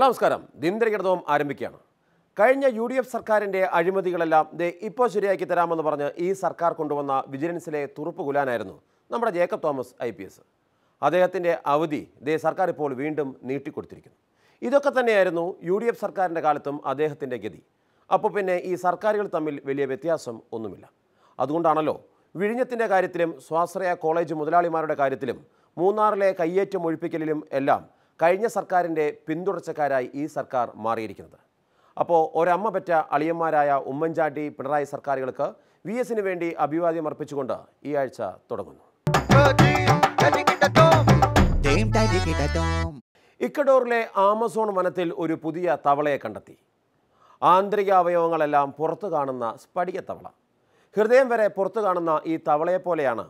നമസ്കാരം. ദിനംതിരക്കിടതവും ആരംഭിക്കുകയാണ്. കഴിഞ്ഞ യുഡിഎഫ് സർക്കാരിന്റെ അഴിമതികളെല്ലാം ഇപ്പോൾ ശരിയാക്കി തരാമെന്ന് പറഞ്ഞ് ഈ സർക്കാർ കൊണ്ടുവന്ന വിജിലൻസിലെ തുറുപ്പുകുലാനായിരുന്നു നമ്മുടെ ജേക്കബ് തോമസ് IPS. അദ്ദേഹത്തിന്റെ അവധി സർക്കാർ ഇപ്പോൾ വീണ്ടും നീട്ടിക്കൊടുത്തിരിക്കുന്നു. ഇതൊക്കെ തന്നെയായിരുന്നു യുഡിഎഫ് സർക്കാരിന്റെ കാലത്തും അദ്ദേഹത്തിന്റെ ഗതി. അപ്പോൾ പിന്നെ ഈ സർക്കാരുകൾ തമ്മിൽ വലിയ വ്യത്യാസം ഒന്നുമില്ല. അതുകൊണ്ടാണല്ലോ വിഴിഞ്ഞത്തിന്റെ കാര്യത്തിലും സ്വാശ്രയ കോളേജ് മുതലാളിമാരുടെ കാര്യത്തിലും മൂന്നാറിലെ കയ്യേറ്റം ഒഴിപ്പിക്കലിലും എല്ലാം കഴിഞ്ഞ സർക്കാരിന്റെ പിന്തുടർച്ചക്കാരായി ഈ സർക്കാർ മാറിയിരിക്കുന്നത്. അപ്പോൾ ഒരമ്മ പെറ്റ അളിയന്മാരായ ഉമ്മൻചാണ്ടി പിണറായി സർക്കാരുകൾക്ക് VS-ന് വേണ്ടി അഭിവാദ്യം അർപ്പിച്ചുകൊണ്ട് ഈ ആഴ്ച തുടങ്ങുന്നു. ഇക്കഡോറിലെ ആമസോൺ വനത്തിൽ ഒരു പുതിയ തവളയെ കണ്ടെത്തി. ആന്തരിക അവയവങ്ങളെല്ലാം പുറത്തു കാണുന്ന സ്പടിക തവള. ഹൃദയം വരെ പുറത്തു കാണുന്ന ഈ തവളയെ പോലെയാണ്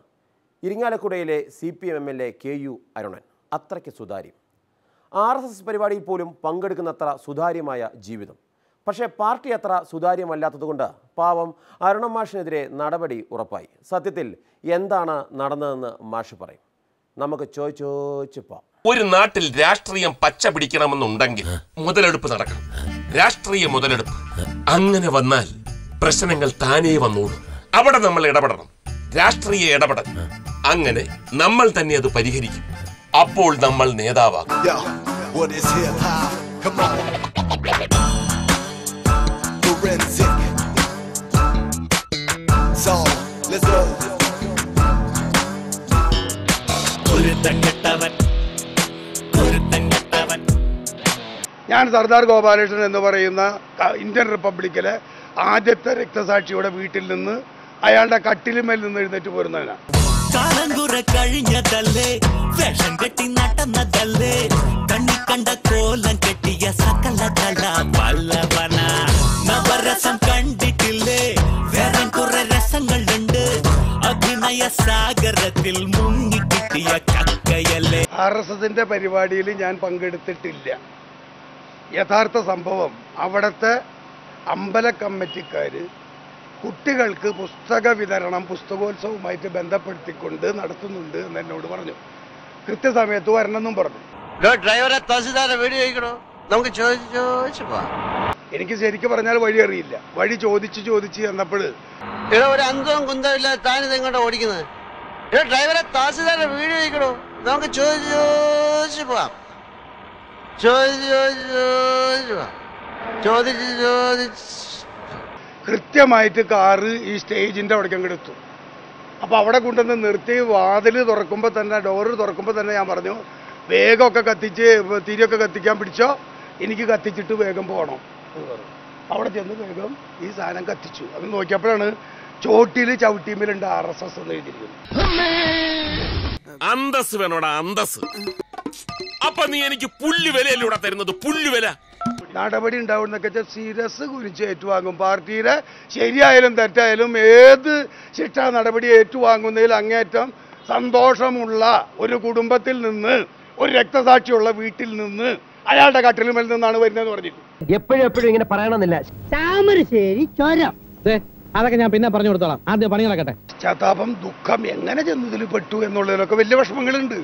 ഇരിങ്ങാലക്കുടയിലെ CPM MLA KU അരുണൻ. അത്രയ്ക്ക് സുതാര്യം. RSS പരിപാടിയിൽ പോലും പങ്കെടുക്കുന്നത്ര സുതാര്യമായ ജീവിതം. പക്ഷേ പാർട്ടി അത്ര സുതാര്യമല്ലാത്തതുകൊണ്ട് പാവം അരുണ മാഷിനെതിരെ നടപടി ഉറപ്പായി. സത്യത്തിൽ എന്താണ് നടന്നതെന്ന് മാഷ് പറയും. നമുക്ക് ചോദിച്ചോച്ചിപ്പോ ഒരു നാട്ടിൽ രാഷ്ട്രീയം പച്ച പിടിക്കണമെന്നുണ്ടെങ്കിൽ മുതലെടുപ്പ് നടക്കണം. രാഷ്ട്രീയ മുതലെടുപ്പ് അങ്ങനെ വന്നാൽ പ്രശ്നങ്ങൾ താനേ വന്നോളൂ. അവിടെ നമ്മൾ ഇടപെടണം. രാഷ്ട്രീയ ഇടപെടൽ. അങ്ങനെ നമ്മൾ തന്നെ അത് പരിഹരിക്കും. അപ്പോൾ നമ്മൾ നേതാവാകും. ഞാൻ സർദാർ ഗോപാലകൃഷ്ണൻ എന്ന് പറയുന്ന ഇന്ത്യൻ റിപ്പബ്ലിക്കിലെ ആദ്യത്തെ രക്തസാക്ഷിയുടെ വീട്ടിൽ നിന്ന് അയാളുടെ കട്ടിലുമേൽ നിന്ന് എഴുന്നേറ്റ് പോരുന്നതിനാണ്. RSS-ന്റെ പരിപാടിയിൽ ഞാൻ പങ്കെടുത്തിട്ടില്ല. യഥാർത്ഥ സംഭവം അവിടുത്തെ അമ്പല കമ്മിറ്റിക്കാര് കുട്ടികൾക്ക് പുസ്തക വിതരണം പുസ്തകോത്സവവുമായിട്ട് ബന്ധപ്പെടുത്തിക്കൊണ്ട് നടത്തുന്നുണ്ട് എന്ന് എന്നോട് പറഞ്ഞു. കൃത്യസമയത്ത് വരണമെന്നും പറഞ്ഞു. എനിക്ക് ശരിക്കും പറഞ്ഞാൽ വഴി അറിയില്ല. വഴി ചോദിച്ച് ചോദിച്ച് ചെന്നപ്പോൾ അന്തവും കുന്തമില്ലാതെ താനിത് എങ്ങോട്ടാ ഓടിക്കുന്നത്? ഡ്രൈവറെ താസിദാരുടെ വീട് കഴിക്കണോ? നമുക്ക് ചോദിച്ചു ചോദിച്ചു പോവാം. ചോദിച്ചു ചോദിച്ചു ചോദിച്ചു ചോദിച്ചു കൃത്യമായിട്ട് കാറ് ഈ സ്റ്റേജിൻ്റെ അവിടേക്ക് അങ്ങെടുത്തു. അപ്പോൾ അവിടെ കൊണ്ടുവന്ന് നിർത്തി വാതിൽ തുറക്കുമ്പോൾ തന്നെ ഡോറ് തുറക്കുമ്പോൾ തന്നെ ഞാൻ പറഞ്ഞു, വേഗമൊക്കെ കത്തിച്ച് തിരിയൊക്കെ കത്തിക്കാൻ പിടിച്ചോ, എനിക്ക് കത്തിച്ചിട്ട് വേഗം പോകണം. അവിടെ ചെന്ന് വേഗം ഈ സാധനം കത്തിച്ചു. അത് നോക്കിയപ്പോഴാണ് ചോട്ടിയിൽ ചവിട്ടിയുമേലുണ്ട് RSS എന്ന് എഴുതിയിരിക്കുന്നത്. അന്തസ് വേണോടാ, അന്തസ്. അപ്പൊ നീ എനിക്ക് പുല്ലുവിലൂടെ തരുന്നത് പുല്ലുവില. നടപടി ഉണ്ടാവുന്നൊക്കെ വെച്ചാൽ ശിരസ് കുരിച്ച് ഏറ്റുവാങ്ങും. പാർട്ടിയുടെ ശരിയായാലും തെറ്റായാലും ഏത് ശിക്ഷാ നടപടി ഏറ്റുവാങ്ങുന്നതിൽ അങ്ങേറ്റം സന്തോഷമുള്ള ഒരു കുടുംബത്തിൽ നിന്ന്, ഒരു രക്തസാക്ഷിയുള്ള വീട്ടിൽ നിന്ന്, അയാളുടെ കട്ടിലുമേൽ നിന്നാണ് വരുന്നതെന്ന് പറഞ്ഞിട്ട് എപ്പോഴും ഇങ്ങനെ പറയണമെന്നില്ല. താമരശ്ശേരി ചുരം അതൊക്കെ ഞാൻ പിന്നെ പറഞ്ഞു കൊടുത്തോളാം. ആദ്യം പണി നടക്കട്ടെ. പശ്ചാത്താപം, ദുഃഖം, എങ്ങനെ ചെന്നതിൽ പെട്ടു എന്നുള്ളതിലൊക്കെ വലിയ വിഷമങ്ങളുണ്ട്.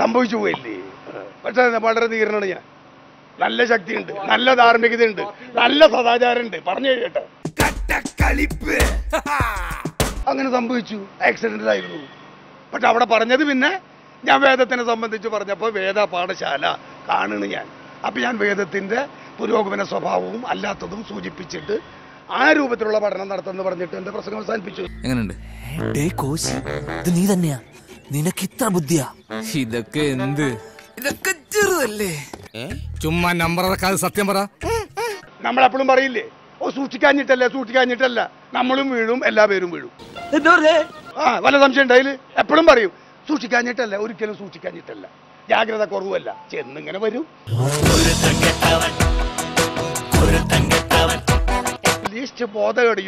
സംഭവിച്ചു പോയില്ലേ? പക്ഷേ വളരെ ധീരനാണ് ഞാൻ. നല്ല ശക്തിയുണ്ട്, നല്ല ധാർമ്മികതയുണ്ട്, നല്ല സദാചാരമുണ്ട്. പറഞ്ഞു കേട്ടെ, അങ്ങനെ സംഭവിച്ചു. ആക്സിഡന്റ് ആയിരുന്നു. പക്ഷെ അവിടെ പറഞ്ഞത് പിന്നെ ഞാൻ വേദത്തിനെ സംബന്ധിച്ച് പറഞ്ഞപ്പോൾ വേദ പാഠശാല കാണുന്നു ഞാൻ. അപ്പം ഞാൻ വേദത്തിൻ്റെ പുരോഗമന സ്വഭാവവും അല്ലാത്തതും സൂചിപ്പിച്ചിട്ട് ആ രൂപത്തിലുള്ള പഠനം നടത്തുമെന്ന് പറഞ്ഞിട്ട് എൻ്റെ പ്രസംഗം അവസാനിപ്പിച്ചു. എങ്ങനെയുണ്ട്? നീ തന്നെയാ, നിനക്ക് ഇത്ര ബുദ്ധിയാ? ഇതൊക്കെ എന്ത്? ഇതൊക്കെ ചെറുതല്ലേ? ചുമ്മാ നമ്പർ ഇറക്കാതെ സത്യം പറ. നമ്മളെപ്പോഴും പറയില്ലേ, ഓ സൂക്ഷിക്കാഞ്ഞിട്ടല്ല സൂക്ഷിക്കാഞ്ഞിട്ടല്ല, നമ്മളും വീഴും, എല്ലാ പേരും വീഴും. ആ വല്ല സംശയം ഉണ്ടായില്ല. എപ്പോഴും പറയും സൂക്ഷിക്കാഞ്ഞിട്ടല്ല, ഒരിക്കലും സൂക്ഷിക്കാഞ്ഞിട്ടല്ല, ജാഗ്രത കുറവല്ല, ചെന്നിങ്ങനെ വരും.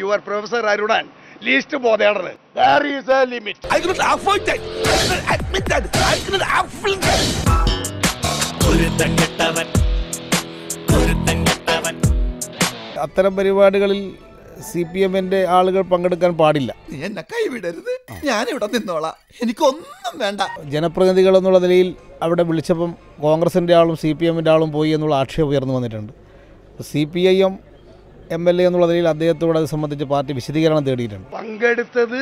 Your professor Arunan least bothered. There is a limit. I cannot avoid that. I cannot admit that. I cannot avoid that. അത്തരം പരിപാടികളിൽ സിപിഎമ്മിന്റെ ആളുകൾ പങ്കെടുക്കാൻ പാടില്ല. എന്നെ കൈവിടരുത്, ഞാൻ ഇവിടെ നിന്നോളാം, എനിക്കൊന്നും വേണ്ട. ജനപ്രതിനിധികൾ എന്നുള്ള നിലയിൽ അവിടെ വിളിച്ചപ്പം കോൺഗ്രസിന്റെ ആളും സിപിഎമ്മിന്റെ ആളും പോയി എന്നുള്ള ആക്ഷേപം ഉയർന്നു വന്നിട്ടുണ്ട്. സിപിഐഎം എംഎൽഎ എന്നുള്ള നിലയിൽ അദ്ദേഹത്തോട് അത് സംബന്ധിച്ച് പാർട്ടി വിശദീകരണം തേടിയിട്ടുണ്ട്. പങ്കെടുത്തത്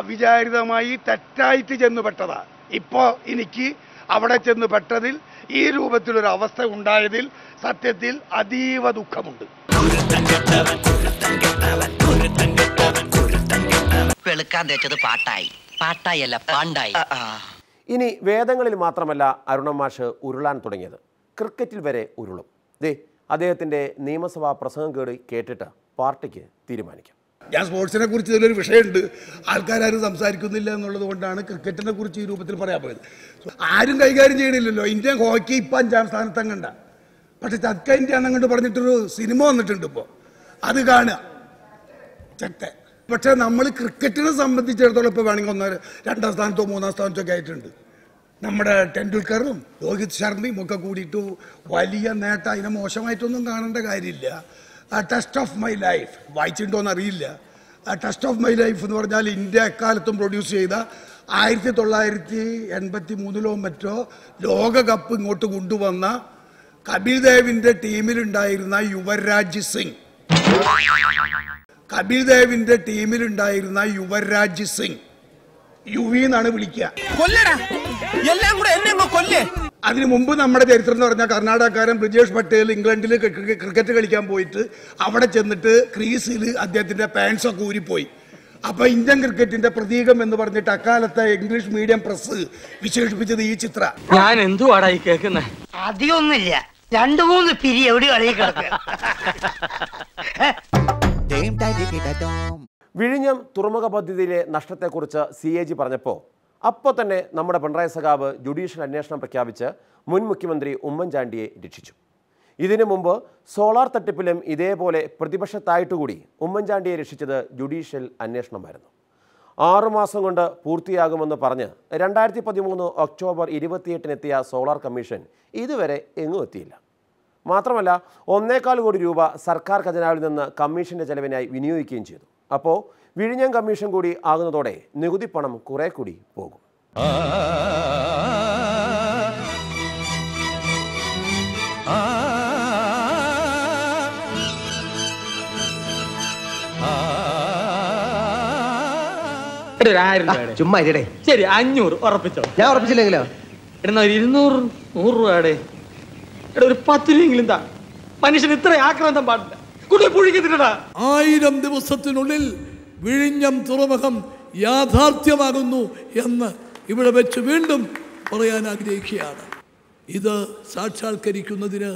അവിചാരിതമായി തെറ്റായിട്ട് ചെന്നുപെട്ടതാ. ഇപ്പോൾ എനിക്ക് അവിടെ ചെന്നുപെട്ടതിൽ ഈ രൂപത്തിലൊരു അവസ്ഥ ഉണ്ടായതിൽ സത്യത്തിൽ അതീവ ദുഃഖമുണ്ട്. ഇനി വേദങ്ങളിൽ മാത്രമല്ല അരുണൻ മാഷ് ഉരുളാൻ തുടങ്ങിയത്, ക്രിക്കറ്റിൽ വരെ ഉരുളും. ദേ അദ്ദേഹത്തിന്റെ നിയമസഭാ പ്രസംഗം കേടി കേട്ടിട്ട് പാർട്ടിക്ക് തീരുമാനിക്കാം. ഞാൻ സ്പോർട്സിനെ കുറിച്ച് ഇതിലൊരു വിഷയമുണ്ട്, ആൾക്കാരും സംസാരിക്കുന്നില്ല എന്നുള്ളത് കൊണ്ടാണ് ക്രിക്കറ്റിനെ കുറിച്ച് ഈ രൂപത്തിൽ പറയാൻ പോയത്. ആരും കൈകാര്യം ചെയ്യണില്ലല്ലോ. ഇന്ത്യൻ ഹോക്കി ഇപ്പം 5-ാം സ്ഥാനത്ത് അങ്ങണ്ട, പക്ഷെ ചക്ക ഇന്ത്യ എന്നങ്ങോട്ട് പറഞ്ഞിട്ടൊരു സിനിമ വന്നിട്ടുണ്ട്. ഇപ്പോൾ അത് കാണുക ചക്ക. പക്ഷെ നമ്മൾ ക്രിക്കറ്റിനെ സംബന്ധിച്ചിടത്തോളം ഇപ്പോൾ വേണമെങ്കിൽ 2-ാം സ്ഥാനത്തോ 3-ാം സ്ഥാനത്തോ ഒക്കെ ആയിട്ടുണ്ട്. നമ്മുടെ ടെണ്ടുൽക്കറും രോഹിത് ശർമ്മയും ഒക്കെ കൂടിയിട്ട് വലിയ നേട്ടം. അതിനെ മോശമായിട്ടൊന്നും കാണേണ്ട കാര്യമില്ല. ടെസ്റ്റ് ഓഫ് മൈ ലൈഫ് വായിച്ചിട്ടോന്ന് അറിയില്ല. ടെസ്റ്റ് ഓഫ് മൈ ലൈഫ് എന്ന് പറഞ്ഞാൽ ഇന്ത്യ എക്കാലത്തും പ്രൊഡ്യൂസ് ചെയ്ത 1983 മറ്റോ ലോകകപ്പ് ഇങ്ങോട്ട് കൊണ്ടുവന്ന കപിൽ ദേവിൻ്റെ ടീമിലുണ്ടായിരുന്ന യുവരാജ് സിംഗ് യുവി എന്നാണ് വിളിക്കുക. അതിനു മുമ്പ് നമ്മുടെ ചരിത്രം എന്ന് പറഞ്ഞാൽ കർണാടകക്കാരൻ ബ്രിജേഷ് പട്ടേൽ ഇംഗ്ലണ്ടിൽ ക്രിക്കറ്റ് കളിക്കാൻ പോയിട്ട് അവിടെ ചെന്നിട്ട് ക്രീസിൽ അദ്ദേഹത്തിൻ്റെ പാൻസൊക്കെ ഊരിപ്പോയി. അപ്പോൾ ഇന്ത്യൻ ക്രിക്കറ്റിന്റെ പ്രതീകം എന്ന് പറഞ്ഞിട്ട് അക്കാലത്തെ ഇംഗ്ലീഷ് മീഡിയം പ്രസ് വിശേഷിപ്പിച്ചത് ഈ ചിത്ര. ഞാൻ എന്തുവാടാ ഈ കേൾക്കുന്നത്? അധികമൊന്നുമില്ല, 2-3 പിരി എവിടെയും. വിഴിഞ്ഞം തുറമുഖ പദ്ധതിയിലെ നഷ്ടത്തെക്കുറിച്ച് CAG പറഞ്ഞപ്പോൾ അപ്പോൾ തന്നെ നമ്മുടെ പിണറായി സഖാവ് ജുഡീഷ്യൽ അന്വേഷണം പ്രഖ്യാപിച്ച് മുൻ മുഖ്യമന്ത്രി ഉമ്മൻചാണ്ടിയെ രക്ഷിച്ചു. ഇതിനു മുമ്പ് സോളാർ തട്ടിപ്പിലും ഇതേപോലെ പ്രതിപക്ഷത്തായിട്ടുകൂടി ഉമ്മൻചാണ്ടിയെ രക്ഷിച്ചത് ജുഡീഷ്യൽ അന്വേഷണമായിരുന്നു. 6 മാസം കൊണ്ട് പൂർത്തിയാകുമെന്ന് പറഞ്ഞ് 2013 ഒക്ടോബർ 28-നെത്തിയ സോളാർ കമ്മീഷൻ ഇതുവരെ എങ്ങും എത്തിയില്ല. മാത്രമല്ല 1.25 കോടി രൂപ സർക്കാർ ഖജനാവിൽ നിന്ന് കമ്മീഷൻ്റെ ചെലവിനായി വിനിയോഗിക്കുകയും ചെയ്തു. അപ്പോൾ വിഴിഞ്ഞം കമ്മീഷൻ കൂടി ആകുന്നതോടെ നികുതി പണം കുറെ കൂടി പോകും. ചുമ്മാ ശരി, 500 ഉറപ്പിച്ചോ. ഞാൻ ഉറപ്പിച്ചില്ലെങ്കിലോ ഇടുന്ന 200 100 രൂപയുടെ ഇവിടെ ഒരു 10 രൂപയെങ്കിലും താ. മനുഷ്യന് ഇത്ര ആക്രാന്തം പാടില്ല. 1000 ദിവസത്തിനുള്ളിൽ വിഴിഞ്ഞം തുറമുഖം യാഥാർത്ഥ്യമാകുന്നു എന്ന് ഇവിടെ വെച്ച് വീണ്ടും പറയാൻ ആഗ്രഹിക്കുകയാണ്. ഇത് സാക്ഷാത്കരിക്കുന്നതിന്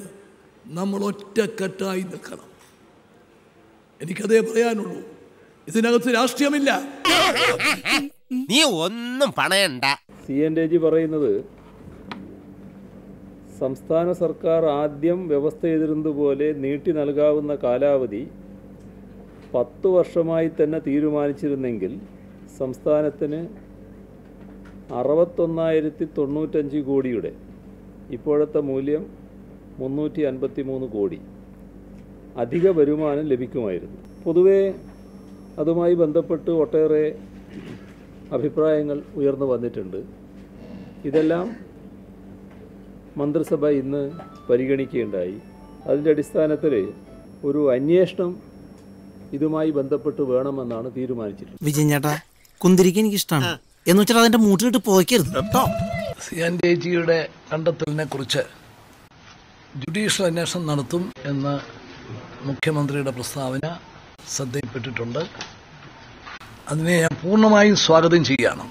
നമ്മൾ ഒറ്റക്കെട്ടായി നിൽക്കണം. എനിക്കതേ പറയാനുള്ളൂ. ഇതിനകത്ത് രാഷ്ട്രീയമില്ല. നീ ഒന്നും പണയണ്ട. CNAG പറയുന്നത് സംസ്ഥാന സർക്കാർ ആദ്യം വ്യവസ്ഥ ചെയ്തിരുന്നതുപോലെ നീട്ടി നൽകാവുന്ന കാലാവധി 10 വർഷമായി തന്നെ തീരുമാനിച്ചിരുന്നെങ്കിൽ സംസ്ഥാനത്തിന് 61,095 കോടിയുടെ ഇപ്പോഴത്തെ മൂല്യം 353 കോടി അധിക വരുമാനം ലഭിക്കുമായിരുന്നു. പൊതുവേ അതുമായി ബന്ധപ്പെട്ട് ഒട്ടേറെ അഭിപ്രായങ്ങൾ ഉയർന്നു വന്നിട്ടുണ്ട്. ഇതെല്ലാം മന്ത്രിസഭ ഇന്ന് പരിഗണിക്കുകയുണ്ടായി. അതിൻ്റെ അടിസ്ഥാനത്തിൽ ഒരു അന്വേഷണം ഇതുമായി ബന്ധപ്പെട്ട് വേണമെന്നാണ് തീരുമാനിച്ചിട്ടുള്ളത്. വിജയൻ ചേട്ടാ, കുന്തിരിക്കാൻ എനിക്കിഷ്ടമാണ് എന്ന് വെച്ചാൽ അതിൻ്റെ മൂട്ടിലിട്ട് പോയിക്കരുത് കേട്ടോ. CNAG-യുടെ കണ്ടെത്തലിനെ കുറിച്ച് ജുഡീഷ്യൽ അന്വേഷണം നടത്തും എന്ന മുഖ്യമന്ത്രിയുടെ പ്രസ്താവന ശ്രദ്ധയിൽപ്പെട്ടിട്ടുണ്ട്. അതിനെ ഞാൻ പൂർണ്ണമായും സ്വാഗതം ചെയ്യുകയാണ്.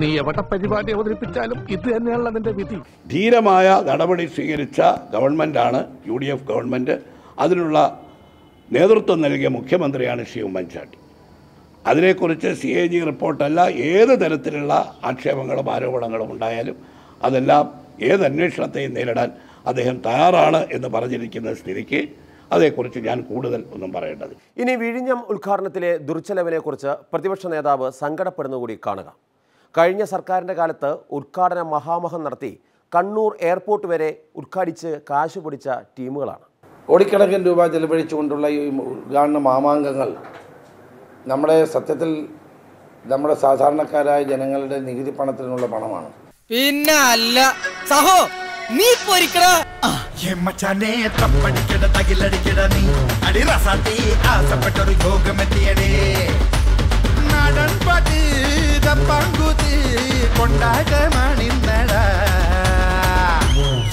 നീ എവിടെ പരിപാടി അവതരിപ്പിച്ചാലും ഇത് തന്നെയാണ് അതിൻ്റെ വിധി. ധീരമായ നടപടി സ്വീകരിച്ച ഗവൺമെൻറ്റാണ് UDF ഗവൺമെൻറ്. അതിനുള്ള നേതൃത്വം നൽകിയ മുഖ്യമന്ത്രിയാണ് ശ്രീ ഉമ്മൻചാണ്ടി. അതിനെക്കുറിച്ച് CAG റിപ്പോർട്ടല്ല, ഏത് തരത്തിലുള്ള ആക്ഷേപങ്ങളും ആരോപണങ്ങളും ഉണ്ടായാലും അതെല്ലാം ഏത് അന്വേഷണത്തെയും നേരിടാൻ അദ്ദേഹം തയ്യാറാണ് എന്ന് പറഞ്ഞിരിക്കുന്ന സ്ഥിതിക്ക് അതേക്കുറിച്ച് ഞാൻ കൂടുതൽ ഒന്നും പറയേണ്ടത്. ഇനി വിഴിഞ്ഞം ഉദ്ഘാടനത്തിലെ ദുർച്ചെലവിനെക്കുറിച്ച് പ്രതിപക്ഷ നേതാവ് സങ്കടപ്പെടുന്നുകൂടി കാണുക. കഴിഞ്ഞ സർക്കാരിൻ്റെ കാലത്ത് ഉദ്ഘാടന മഹാമഹം നടത്തി കണ്ണൂർ എയർപോർട്ട് വരെ ഉദ്ഘാടിച്ച് കാശ് പിടിച്ച ടീമുകളാണ്. കോടിക്കണക്കിന് രൂപ ചെലവഴിച്ചുകൊണ്ടുള്ള ഈ ഉദ്ഘാടന മാമാങ്കങ്ങൾ നമ്മുടെ സത്യത്തിൽ നമ്മുടെ സാധാരണക്കാരായ ജനങ്ങളുടെ നികുതി പണത്തിനുള്ള പണമാണ്. പിന്നെ അല്ല സഹോ നീ പൊരിക്കട യമ്മച്ചാനെ തപ്പടിക്കട തകിലടിക്കട നീ അടിരസാത്തി ആസപ്പെട്ടൊരു യോഗമെത്തിയടേ നടൻ പടി ദപ്പങ്കുതി കൊണ്ടാകമണിന്നട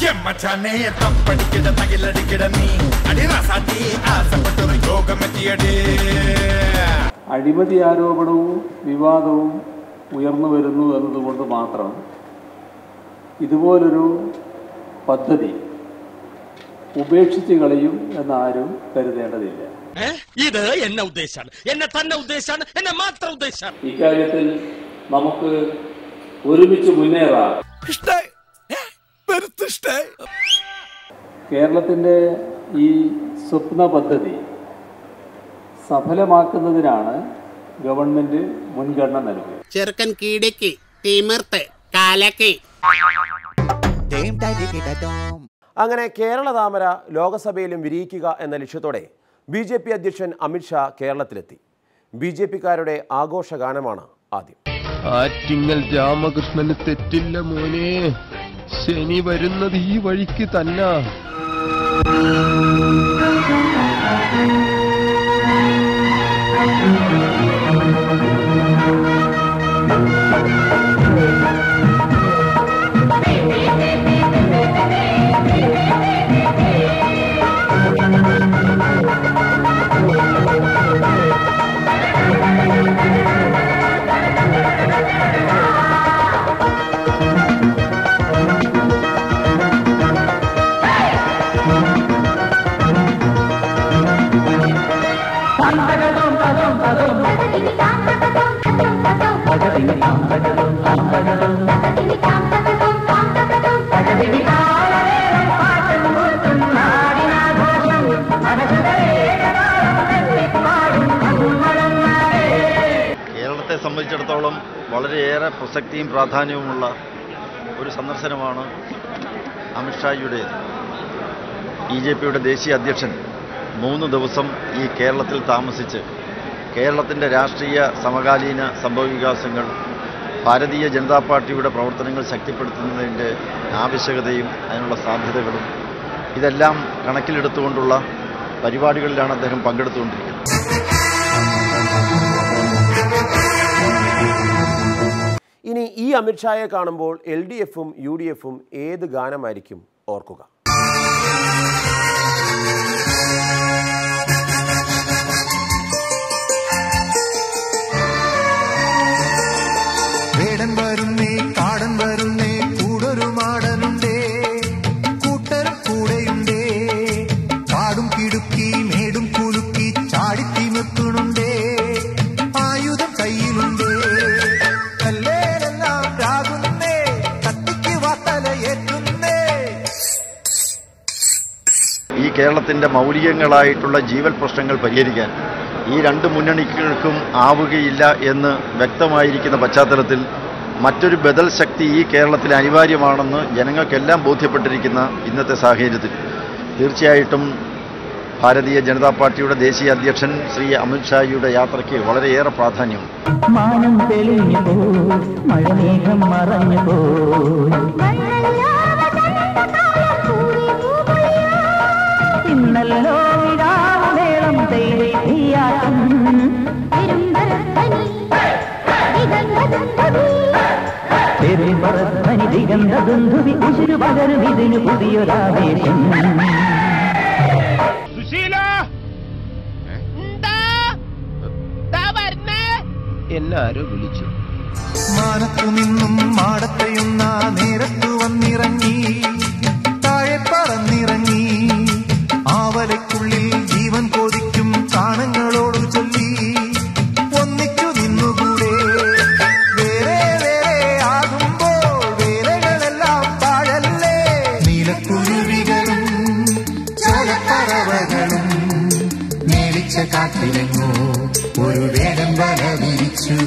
യമ്മച്ചാനെ തപ്പടിക്കട തകിലടിക്കട നീ അടിരസാത്തി ആസപ്പെട്ടൊരു യോഗമെത്തിയടേ. അഴിമതി ആരോപണവും വിവാദവും ഉയർന്നു വരുന്നു എന്നതുകൊണ്ട് മാത്രം ഇതുപോലൊരു പദ്ധതി ഉപേക്ഷിച്ച് കളയും എന്നാരും കരുതേണ്ടതില്ല. ഇത് എന്നെ ഉദ്ദേശമാണ്, എന്നെ തന്നെ ഉദ്ദേശമാണ്, എന്നെ മാത്രം ഉദ്ദേശമാണ്. ഇക്കാര്യത്തിൽ നമുക്ക് ഒരുമിച്ച് മുന്നേറാം. കേരളത്തിന്റെ ഈ സ്വപ്ന പദ്ധതി സഫലമാക്കുന്നതിനാണ് ഗവൺമെന്റ് മുൻഗണന നൽകുന്നത്. ചെറുക്കൻ കീടയ്ക്ക് തീമർത്ത് കാലക്ക്. അങ്ങനെ കേരള താമര ലോകസഭയിലും വിരിയിക്കുക എന്ന ലക്ഷ്യത്തോടെ BJP അധ്യക്ഷൻ അമിത്ഷാ കേരളത്തിലെത്തി. BJPക്കാരുടെ ആഘോഷഗാനമാണ് ആദ്യം. ആറ്റിങ്ങൽ രാമകൃഷ്ണന് തെറ്റില്ല മോനെ, ശനി വരുന്നത് ഈ വഴിക്ക് തന്നെ. കേരളത്തെ സംബന്ധിച്ചിടത്തോളം വളരെയേറെ പ്രസക്തിയും പ്രാധാന്യവുമുള്ള ഒരു സന്ദർശനമാണ് അമിത്ഷായുടെ. BJPയുടെ ദേശീയ അധ്യക്ഷൻ 3 ദിവസം ഈ കേരളത്തിൽ താമസിച്ച് കേരളത്തിൻ്റെ രാഷ്ട്രീയ സമകാലീന സംഭവവികാസങ്ങൾ, ഭാരതീയ ജനതാ പാർട്ടിയുടെ പ്രവർത്തനങ്ങൾ ശക്തിപ്പെടുത്തുന്നതിൻ്റെ ആവശ്യകതയും അതിനുള്ള സാധ്യതകളും ഇതെല്ലാം കണക്കിലെടുത്തുകൊണ്ടുള്ള പരിപാടികളിലാണ് അദ്ദേഹം പങ്കെടുത്തുകൊണ്ടിരിക്കുന്നത്. ഇനി ഈ അമിത്ഷായെ കാണുമ്പോൾ LDF-ഉം UDF-ഉം ഏത് ഗാനമായിരിക്കും ഓർക്കുക? കേരളത്തിൻ്റെ മൗലികങ്ങളായിട്ടുള്ള ജീവൽ പ്രശ്നങ്ങൾ പരിഹരിക്കാൻ ഈ 2 മുന്നണികൾക്കും ആവുകയില്ല എന്ന് വ്യക്തമായിരിക്കുന്ന പശ്ചാത്തലത്തിൽ മറ്റൊരു ബദൽ ശക്തി ഈ കേരളത്തിൽ അനിവാര്യമാണെന്ന് ജനങ്ങൾക്കെല്ലാം ബോധ്യപ്പെട്ടിരിക്കുന്ന ഇന്നത്തെ സാഹചര്യത്തിൽ തീർച്ചയായിട്ടും ഭാരതീയ ജനതാ പാർട്ടിയുടെ ദേശീയ അധ്യക്ഷൻ ശ്രീ അമിത്ഷായുടെ യാത്രയ്ക്ക് വളരെയേറെ പ്രാധാന്യമുണ്ട്. എന്നാരോ വിളിച്ചു മാനത്തു നിന്നും മാടത്തെയുന്ന നേരത്തു വന്നിറങ്ങി താഴെ പറന്നിറങ്ങി ആവലയ്ക്കുള്ളിൽ ജീവൻ കൊതിക്കും കാണങ്ങളോട് ചൊല്ലി ഒന്നിച്ചു നിന്നുകൂടെ വേറെ വേറെ ആകുമ്പോൾ വേലകളെല്ലാം പാഴല്ലേ. നീലക്കുരുവികളും ചോലപ്പറവകളും കാത്തിരങ്ങൂ ഒരു വേഗം വല വിരിച്ചു.